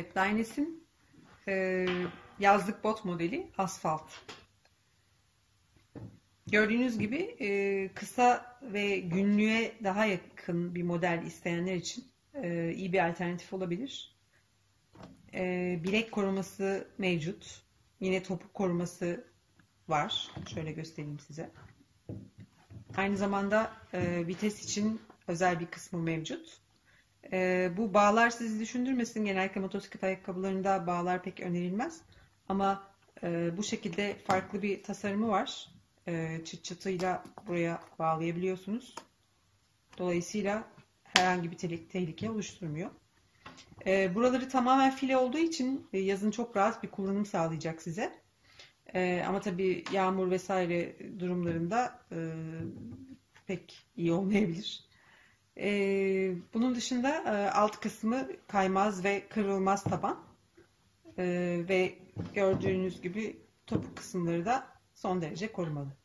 Evet, Dainese'in yazlık bot modeli asfalt. Gördüğünüz gibi kısa ve günlüğe daha yakın bir model isteyenler için iyi bir alternatif olabilir. Bilek koruması mevcut. Yine topuk koruması var. Şöyle göstereyim size. Aynı zamanda vites için özel bir kısmı mevcut. Bu bağlar sizi düşündürmesin. Genellikle motosiklet ayakkabılarında bağlar pek önerilmez. Ama bu şekilde farklı bir tasarımı var. Çıt çıtıyla buraya bağlayabiliyorsunuz. Dolayısıyla herhangi bir tehlike oluşturmuyor. Buraları tamamen file olduğu için yazın çok rahat bir kullanım sağlayacak size. Ama tabii yağmur vesaire durumlarında pek iyi olmayabilir. Bunun dışında alt kısmı kaymaz ve kırılmaz taban. Ve gördüğünüz gibi topuk kısımları da son derece korumalı.